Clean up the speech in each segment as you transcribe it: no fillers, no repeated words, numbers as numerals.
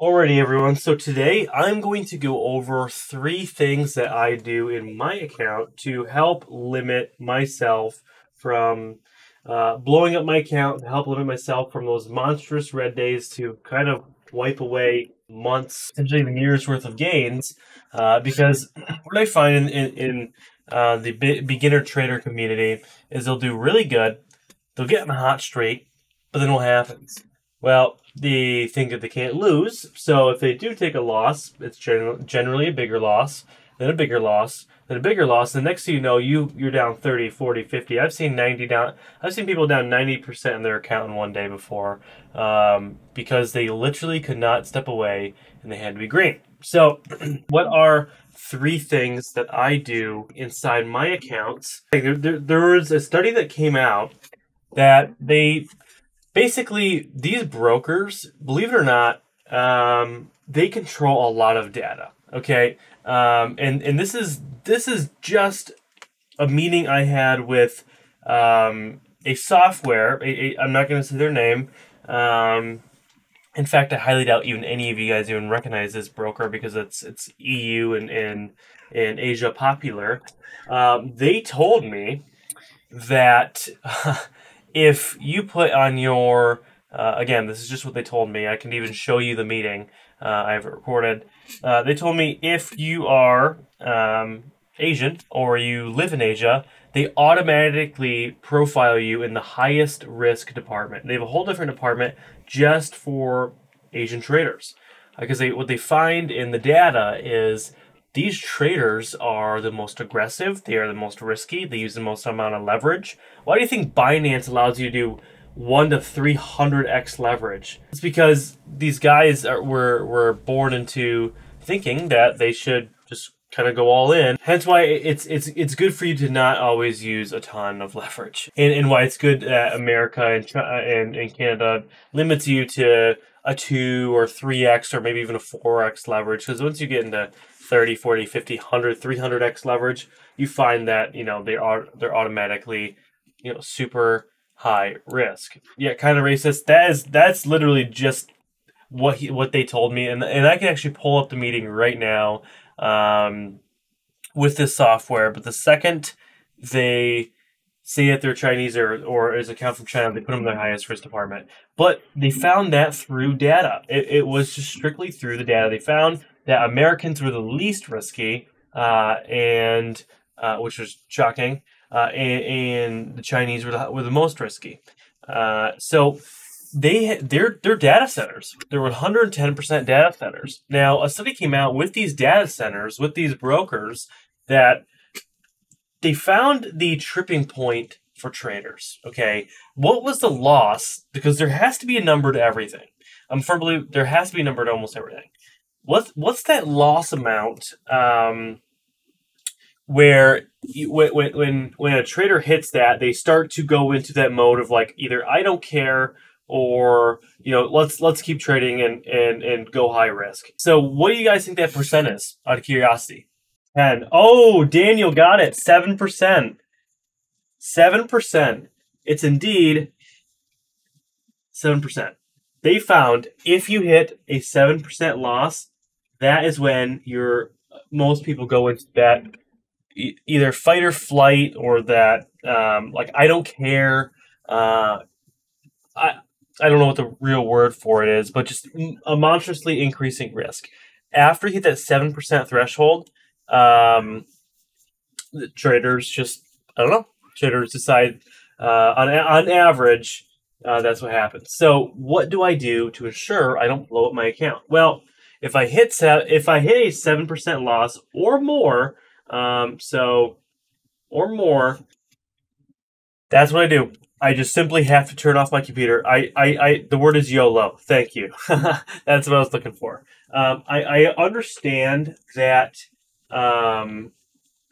Alrighty everyone, so today I'm going to go over three things that I do in my account to help limit myself from blowing up my account, to help limit myself from those monstrous red days, to kind of wipe away months, potentially even years worth of gains. Because what I find in the beginner trader community is they'll do really good, they'll get in a hot streak, but then what happens? Well, they think that they can't lose, so if they do take a loss, it's generally a bigger loss, then a bigger loss, then a bigger loss. The next thing you know, you're down 30, 40, 50. I've seen 90 down. I've seen people down 90% in their account in one day before, because they literally could not step away and they had to be green. So, what are three things that I do inside my accounts? There was a study that came out that they. Basically, these brokers, believe it or not, they control a lot of data. Okay, and this is just a meeting I had with a software. I'm not going to say their name. In fact, I highly doubt even any of you guys even recognize this broker because it's EU and Asia popular. They told me that. If you put on your, again, this is just what they told me. I can even show you the meeting I have it recorded. They told me if you are Asian or you live in Asia, they automatically profile you in the highest risk department. They have a whole different department just for Asian traders. Because what they find in the data is these traders are the most aggressive, they are the most risky, they use the most amount of leverage. Why do you think Binance allows you to do 1 to 300x leverage? It's because these guys were born into thinking that they should just kind of go all in. Hence why it's good for you to not always use a ton of leverage. And why it's good that America and Canada limits you to a 2 or 3x or maybe even a 4x leverage. Because once you get into 30, 40, 50, 100, 300x leverage, you find that, you know, they're automatically, you know, super high risk. Yeah, kind of racist. That's literally just what they told me, and I can actually pull up the meeting right now with this software. But the second they say that they're Chinese or is an account from China, they put them in their highest risk department. But they found that through data. It was just strictly through the data they found. That Americans were the least risky, which was shocking, and the Chinese were the most risky. So they're data centers. They're 110% data centers. Now a study came out with these data centers, with these brokers, that they found the tripping point for traders. Okay, what was the loss? Because there has to be a number to everything. I'm firm believer there has to be a number to almost everything. What's that loss amount where when a trader hits that, they start to go into that mode of like either I don't care or, you know, let's keep trading and go high risk. So what do you guys think that percent is, out of curiosity? 10. Oh, Daniel got it. 7%. 7%. It's indeed 7%. They found if you hit a 7% loss, that is when most people go into that either fight or flight or that like I don't care. I don't know what the real word for it is, but just a monstrously increasing risk. After you hit that 7% threshold, the traders just traders decide on average. That's what happens. So what do I do to ensure I don't blow up my account? Well, if I hit a 7% loss or more, that's what I do. I just simply have to turn off my computer. The word is YOLO. Thank you. That's what I was looking for. I understand that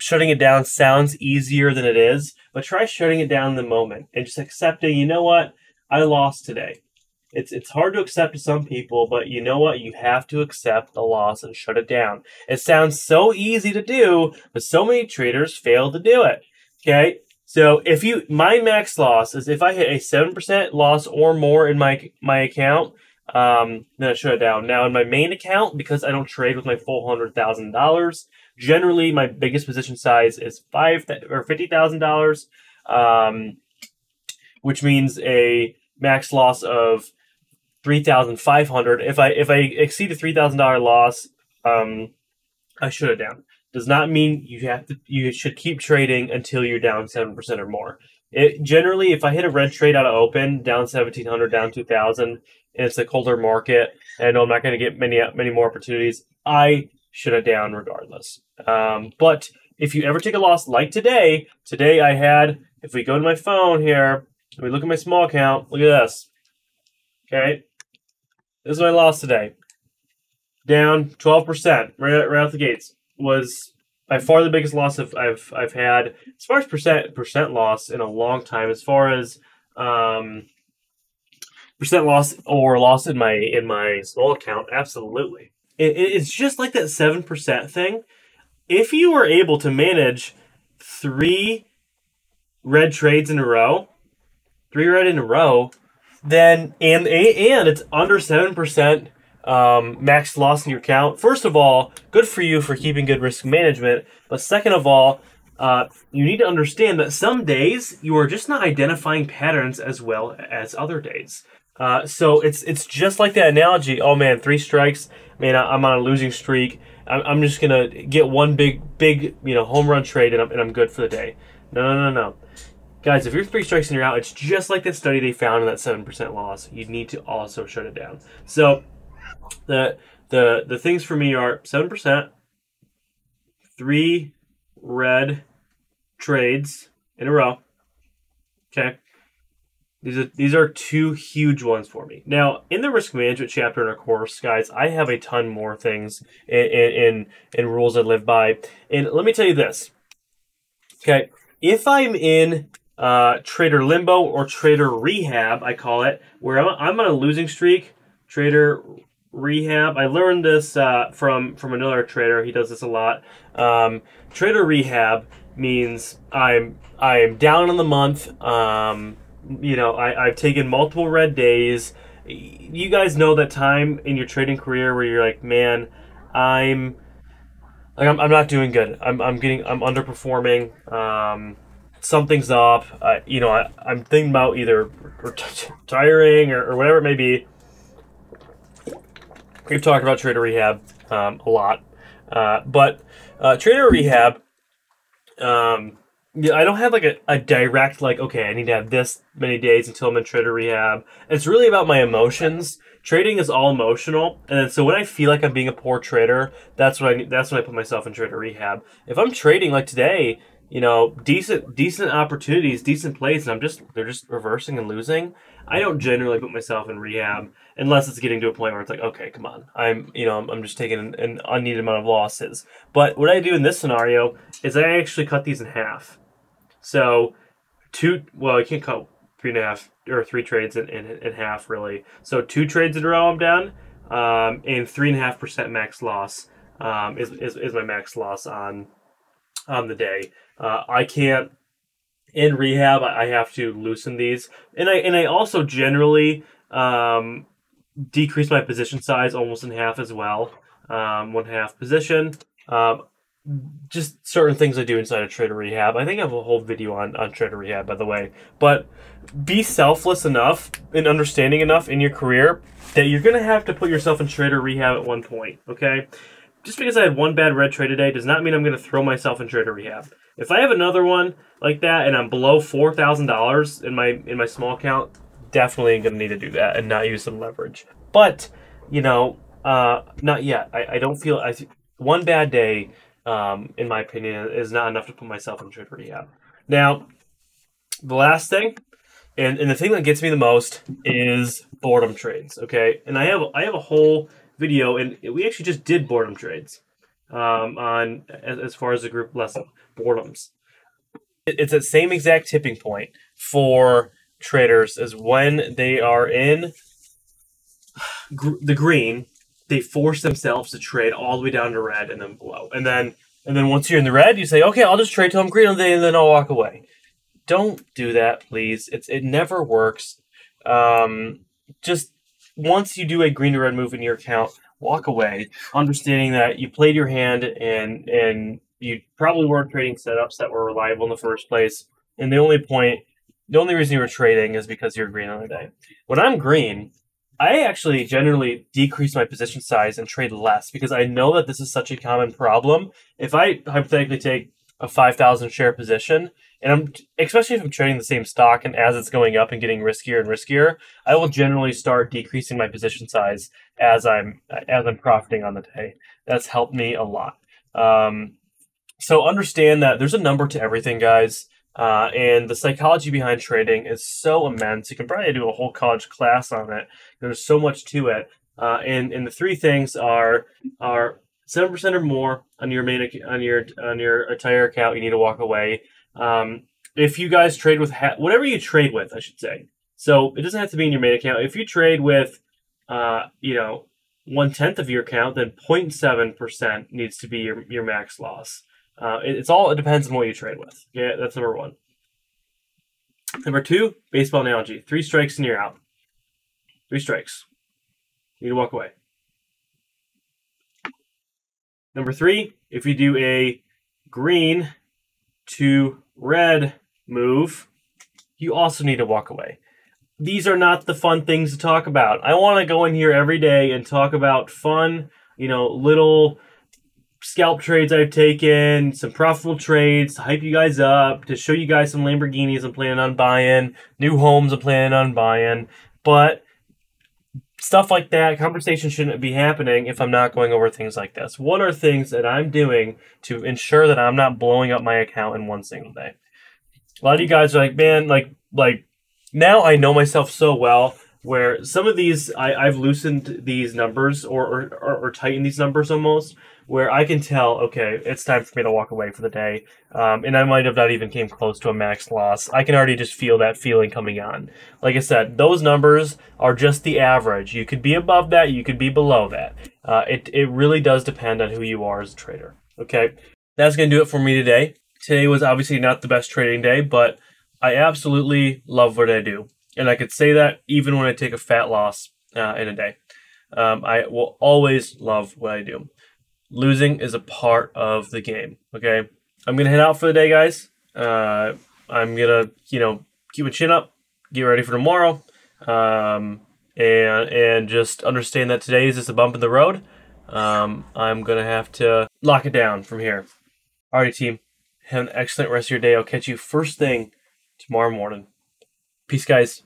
shutting it down sounds easier than it is, but try shutting it down in the moment and just accepting, you know what? I lost today. It's hard to accept to some people, but you know what? You have to accept the loss and shut it down. It sounds so easy to do, but so many traders fail to do it. Okay? So my max loss is if I hit a 7% loss or more in my account, Then I shut it down. Now in my main account, because I don't trade with my full $100,000, generally my biggest position size is $50,000, which means a max loss of $3,500. If I exceed a $3,000 loss, I shut it down. Does not mean you have to. You should keep trading until you're down 7% or more. It generally, if I hit a red trade out of open, down 1,700, down 2,000. And it's a colder market, and I'm not going to get many more opportunities, I shut it down regardless. But if you ever take a loss like today I had, if we go to my phone here, and we look at my small account, look at this. Okay, this is my loss today. Down 12% right out the gates, was by far the biggest loss I've had as far as percent loss in a long time. As far as percent loss or loss in my small account, absolutely. It's just like that 7% thing. If you were able to manage 3 red trades in a row, 3 red in a row, then and it's under 7% max loss in your account. First of all, good for you for keeping good risk management. But second of all, you need to understand that some days you are just not identifying patterns as well as other days. So it's just like that analogy. Oh man, 3 strikes. Man, I'm on a losing streak. I'm just gonna get one big home run trade and I'm good for the day. No. Guys, if you're 3 strikes and you're out, it's just like that study they found in that 7% loss. You need to also shut it down. So the things for me are 7%, 3 red trades in a row. Okay. These are 2 huge ones for me. Now, in the risk management chapter in our course, guys, I have a ton more things and rules I live by. And let me tell you this. Okay, if I'm in trader limbo or trader rehab, I call it, where I'm on a losing streak, trader rehab. I learned this from another trader. He does this a lot. Trader rehab means I am down on the month. I've taken multiple red days. You guys know that time in your trading career where you're like, man, I'm not doing good. I'm underperforming. Something's up. I'm thinking about either retiring or whatever it may be. We've talked about trader rehab a lot, but trader rehab. I don't have like a direct like, okay, I need to have this many days until I'm in trader rehab. It's really about my emotions. Trading is all emotional, and so when I feel like I'm being a poor trader, that's when I put myself in trader rehab. If I'm trading like today, decent opportunities, decent plays, and they're just reversing and losing, I don't generally put myself in rehab unless it's getting to a point where it's like, okay, come on, I'm just taking an unneeded amount of losses. But what I do in this scenario is I actually cut these in half. So well, I can't cut 3.5 or 3 trades in half really. So 2 trades in a row I'm done, and 3.5% max loss is my max loss on the day. I can't. In rehab, I have to loosen these, and I also generally decrease my position size almost in half as well, 1/2 position. Just certain things I do inside of trader rehab. I think I have a whole video on trader rehab, by the way. But be selfless enough and understanding enough in your career that you're gonna have to put yourself in trader rehab at one point. Okay. Just because I had one bad red trade today does not mean I'm going to throw myself in trader rehab. If I have another one like that and I'm below $4,000 in my small account, definitely am going to need to do that and not use some leverage. But not yet. I don't feel one bad day, in my opinion, is not enough to put myself in trader rehab. Now, the last thing, and the thing that gets me the most is boredom trades. Okay, and I have a whole video, and we actually just did boredom trades on as far as the group lesson, boredoms. It's that same exact tipping point for traders is when they are in the green, they force themselves to trade all the way down to red and then below. And then once you're in the red, you say, okay, I'll just trade till I'm green all day and then I'll walk away. Don't do that, please. It never works. Just once you do a green to red move in your account, walk away, understanding that you played your hand and you probably weren't trading setups that were reliable in the first place. And the only reason you were trading is because you're green on the day. When I'm green, I actually generally decrease my position size and trade less because I know that this is such a common problem. If I hypothetically take a 5,000 share position, and I'm especially if I'm trading the same stock, and as it's going up and getting riskier and riskier, I will generally start decreasing my position size as I'm profiting on the day. That's helped me a lot. So understand that there's a number to everything, guys. And the psychology behind trading is so immense. You can probably do a whole college class on it. There's so much to it. And the three things are 7% or more on your main on your entire account. You need to walk away. If you guys trade with whatever you trade with, I should say. So it doesn't have to be in your main account. If you trade with, 1/10 of your account, then 0.7% needs to be your max loss. It depends on what you trade with. Yeah, that's number one. Number two, baseball analogy. 3 strikes and you're out. 3 strikes. You need to walk away. Number 3, if you do a green to red move, you also need to walk away. These are not the fun things to talk about. I want to go in here every day and talk about fun, little scalp trades I've taken, some profitable trades to hype you guys up, to show you guys some Lamborghinis I'm planning on buying, new homes I'm planning on buying. But stuff like that, conversation shouldn't be happening if I'm not going over things like this. What are things that I'm doing to ensure that I'm not blowing up my account in one single day? A lot of you guys are like, man, like now I know myself so well, where some of these, I've loosened these numbers or tightened these numbers almost, where I can tell, okay, it's time for me to walk away for the day. And I might have not even came close to a max loss. I can already just feel that feeling coming on. Like I said, those numbers are just the average. You could be above that, you could be below that. It really does depend on who you are as a trader. Okay, that's gonna do it for me today. Today was obviously not the best trading day, but I absolutely love what I do. And I could say that even when I take a fat loss in a day. I will always love what I do. Losing is a part of the game, okay? I'm going to head out for the day, guys. I'm going to, keep my chin up, get ready for tomorrow, and just understand that today is just a bump in the road. I'm going to have to lock it down from here. All right, team. Have an excellent rest of your day. I'll catch you first thing tomorrow morning. Peace, guys.